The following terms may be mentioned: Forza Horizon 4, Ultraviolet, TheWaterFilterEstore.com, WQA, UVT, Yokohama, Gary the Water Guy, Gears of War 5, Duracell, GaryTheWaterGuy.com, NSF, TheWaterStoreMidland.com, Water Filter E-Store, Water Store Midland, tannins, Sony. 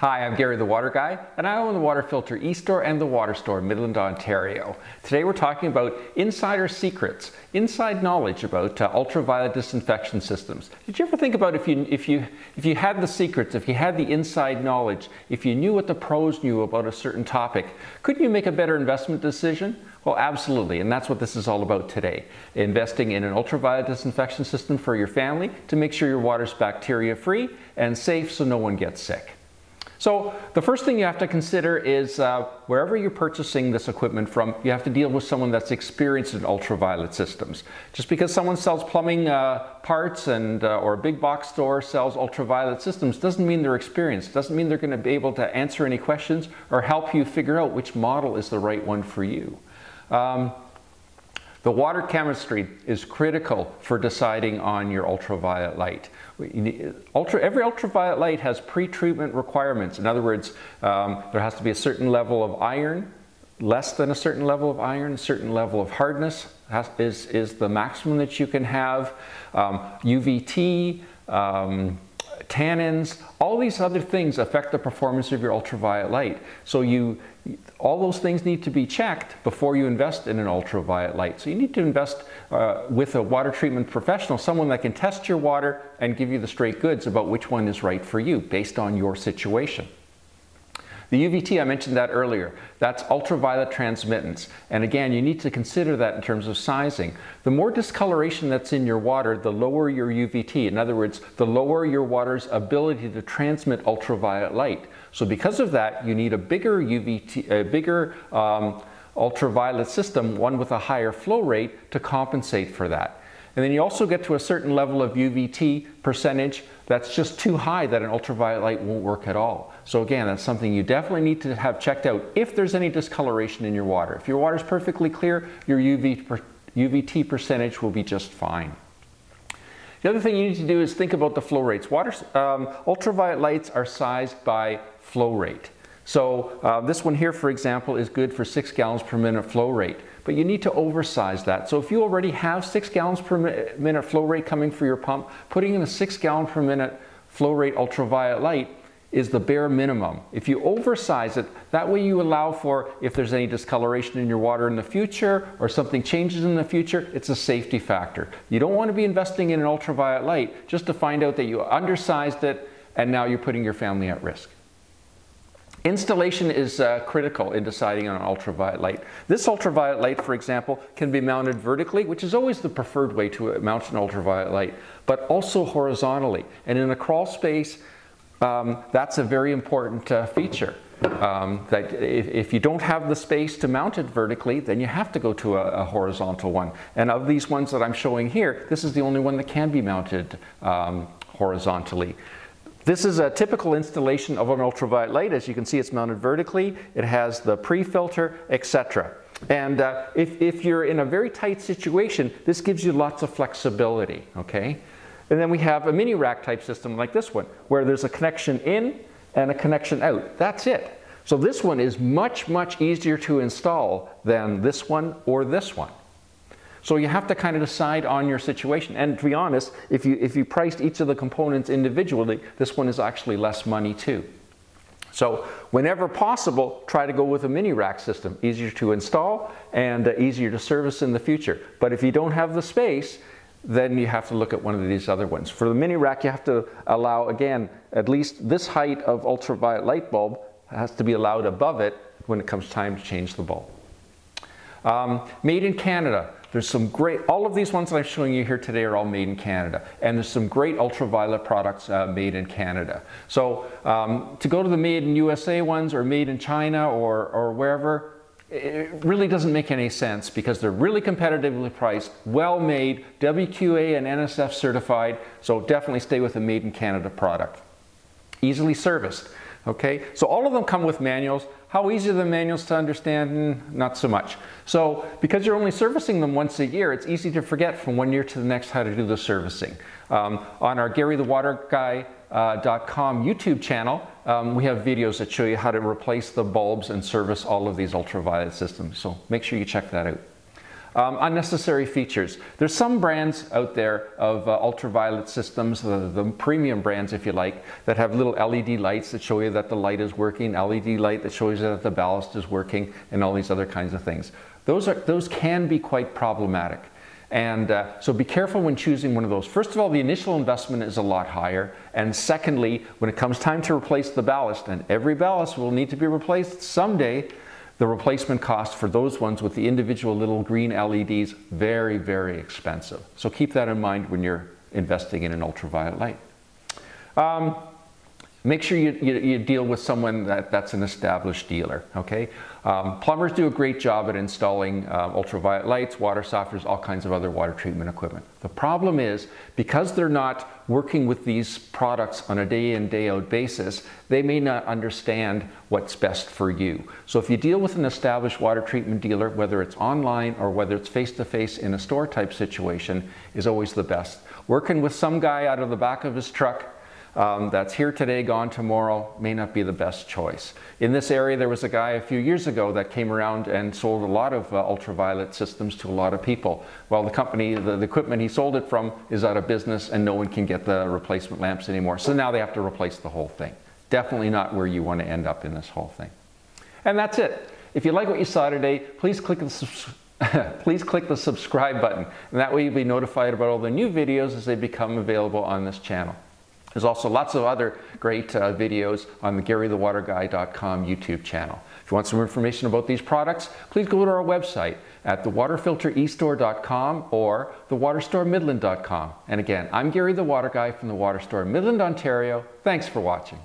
Hi, I'm Gary the Water Guy, and I own the Water Filter E-Store and the Water Store Midland, Ontario. Today we're talking about insider secrets, inside knowledge about ultraviolet disinfection systems. Did you ever think about if you had the secrets, if you had the inside knowledge, if you knew what the pros knew about a certain topic, couldn't you make a better investment decision? Well, absolutely, and that's what this is all about today. Investing in an ultraviolet disinfection system for your family to make sure your water's bacteria-free and safe so no one gets sick. So the first thing you have to consider is wherever you're purchasing this equipment from, you have to deal with someone that's experienced in ultraviolet systems. Just because someone sells plumbing parts and or a big box store sells ultraviolet systems doesn't mean they're experienced, doesn't mean they're going to be able to answer any questions or help you figure out which model is the right one for you. The water chemistry is critical for deciding on your ultraviolet light. Every ultraviolet light has pre-treatment requirements. In other words, there has to be a certain level of iron, less than a certain level of iron, a certain level of hardness is the maximum that you can have. UVT, tannins, all these other things affect the performance of your ultraviolet light. So all those things need to be checked before you invest in an ultraviolet light. So you need to invest with a water treatment professional, someone that can test your water and give you the straight goods about which one is right for you based on your situation. The UVT, I mentioned that earlier, that's ultraviolet transmittance. And again, you need to consider that in terms of sizing. The more discoloration that's in your water, the lower your UVT. In other words, the lower your water's ability to transmit ultraviolet light. So because of that, you need a bigger UVT, a bigger ultraviolet system, one with a higher flow rate to compensate for that. And then you also get to a certain level of UVT percentage that's just too high that an ultraviolet light won't work at all. So again, that's something you definitely need to have checked out if there's any discoloration in your water. If your water's perfectly clear, your UVT percentage will be just fine. The other thing you need to do is think about the flow rates. Ultraviolet lights are sized by flow rate. So this one here, for example, is good for 6 gallons per minute flow rate, but you need to oversize that. So if you already have 6 gallons per minute flow rate coming for your pump, putting in a 6 gallon per minute flow rate ultraviolet light is the bare minimum. If you oversize it, that way you allow for if there's any discoloration in your water in the future or something changes in the future, it's a safety factor. You don't want to be investing in an ultraviolet light just to find out that you undersized it and now you're putting your family at risk. Installation is critical in deciding on an ultraviolet light. This ultraviolet light, for example, can be mounted vertically, which is always the preferred way to mount an ultraviolet light, but also horizontally. And in a crawl space, that's a very important feature. That if you don't have the space to mount it vertically, then you have to go to a horizontal one. And of these ones that I'm showing here, this is the only one that can be mounted horizontally. This is a typical installation of an ultraviolet light. As you can see, it's mounted vertically. It has the pre-filter, etc. And if you're in a very tight situation, this gives you lots of flexibility, okay? And then we have a mini rack type system like this one, where there's a connection in and a connection out. That's it. So this one is much, much easier to install than this one or this one. So you have to kind of decide on your situation. And to be honest, if you priced each of the components individually, this one is actually less money too. So whenever possible, try to go with a mini rack system, easier to install and easier to service in the future. But if you don't have the space, then you have to look at one of these other ones. For the mini rack, you have to allow, again, at least this height of ultraviolet light bulb has to be allowed above it when it comes time to change the bulb. Made in Canada. There's some great, all of these ones that I'm showing you here today are all made in Canada. And there's some great ultraviolet products made in Canada. So to go to the made in USA ones or made in China or wherever, it really doesn't make any sense because they're really competitively priced, well made, WQA and NSF certified. So definitely stay with a made in Canada product. Easily serviced. Okay, so all of them come with manuals. How easy are the manuals to understand? Not so much. So because you're only servicing them once a year, it's easy to forget from one year to the next how to do the servicing. On our GaryTheWaterGuy.com YouTube channel, we have videos that show you how to replace the bulbs and service all of these ultraviolet systems. So make sure you check that out. Unnecessary features. There's some brands out there of ultraviolet systems, the premium brands if you like, that have little LED lights that show you that the light is working, LED light that shows you that the ballast is working, and all these other kinds of things. Those can be quite problematic. And so be careful when choosing one of those. First of all, the initial investment is a lot higher. And secondly, when it comes time to replace the ballast, and every ballast will need to be replaced someday, the replacement cost for those ones with the individual little green LEDs, very, very expensive. So keep that in mind when you're investing in an ultraviolet light. Make sure you deal with someone that's an established dealer, okay? Plumbers do a great job at installing ultraviolet lights, water softeners, all kinds of other water treatment equipment. The problem is, because they're not working with these products on a day in, day out basis, they may not understand what's best for you. So if you deal with an established water treatment dealer, whether it's online or whether it's face-to-face in a store type situation, is always the best. Working with some guy out of the back of his truck that's here today, gone tomorrow, may not be the best choice. In this area, there was a guy a few years ago that came around and sold a lot of ultraviolet systems to a lot of people. Well, the company, the equipment he sold it from is out of business, and no one can get the replacement lamps anymore. So now they have to replace the whole thing. Definitely not where you want to end up in this whole thing. And that's it. If you like what you saw today, please click the subscribe subscribe button. And that way you'll be notified about all the new videos as they become available on this channel. There's also lots of other great videos on the GaryTheWaterGuy.com YouTube channel. If you want some information about these products, please go to our website at TheWaterFilterEstore.com or TheWaterStoreMidland.com. And again, I'm Gary the Water Guy from the Water Store Midland, Ontario. Thanks for watching.